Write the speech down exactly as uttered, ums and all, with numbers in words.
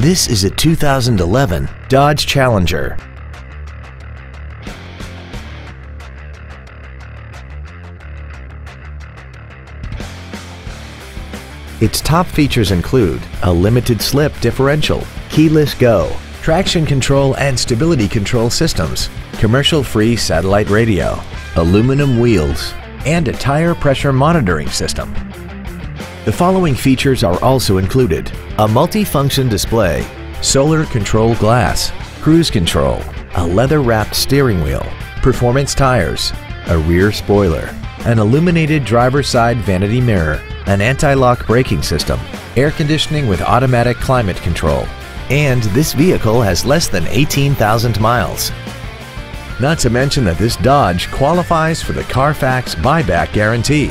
This is a two thousand eleven Dodge Challenger. Its top features include a limited slip differential, keyless go, traction control and stability control systems, commercial-free satellite radio, aluminum wheels, and a tire pressure monitoring system. The following features are also included: a multifunction display, solar control glass, cruise control, a leather-wrapped steering wheel, performance tires, a rear spoiler, an illuminated driver's side vanity mirror, an anti-lock braking system, air conditioning with automatic climate control, and this vehicle has less than eighteen thousand miles. Not to mention that this Dodge qualifies for the Carfax buyback guarantee.